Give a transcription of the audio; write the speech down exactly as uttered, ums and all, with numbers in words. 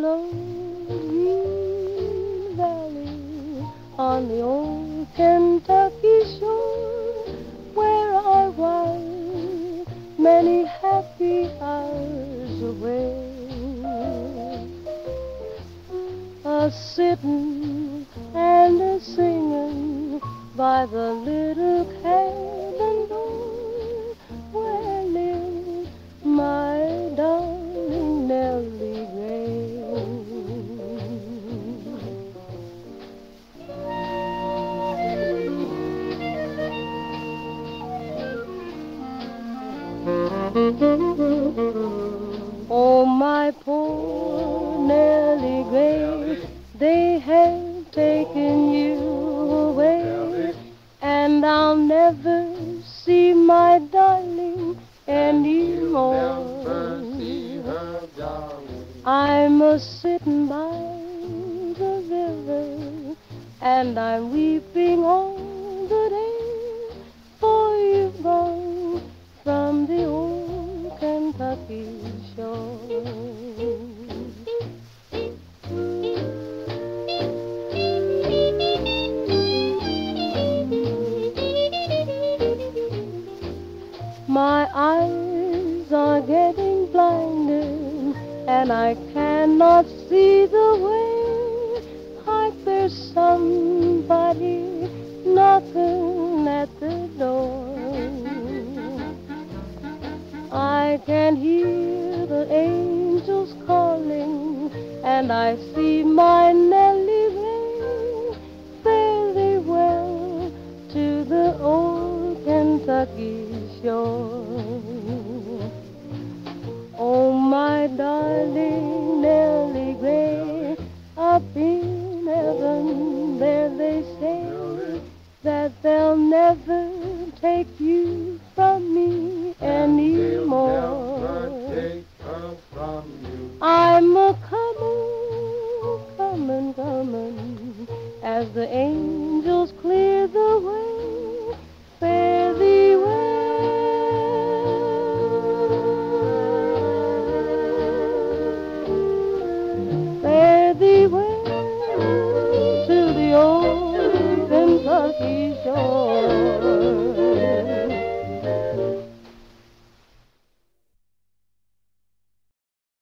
Lonely Valley on the old Kentucky shore, where I was many happy hours away, a sittin' and a singin' by the little cabin door, where lived my darling Nellie Gray. Oh, my poor Nellie Gray, they have taken you away, and I'll never see my darling anymore. I'm a-sittin' by the river, and I'm weeping all the day, for you've gone from the old Kentucky shore. My eyes are getting blinded, and I cannot see the way. Hark, there's somebody knocking at the door. I can hear the angels calling, and I see my Nellie Gray. Fare thee well to the old Kentucky shore. Oh, my darling Nellie Gray, up in heaven there they say that they'll never take you from me anymore. I'm a-comin', comin', comin', as the angels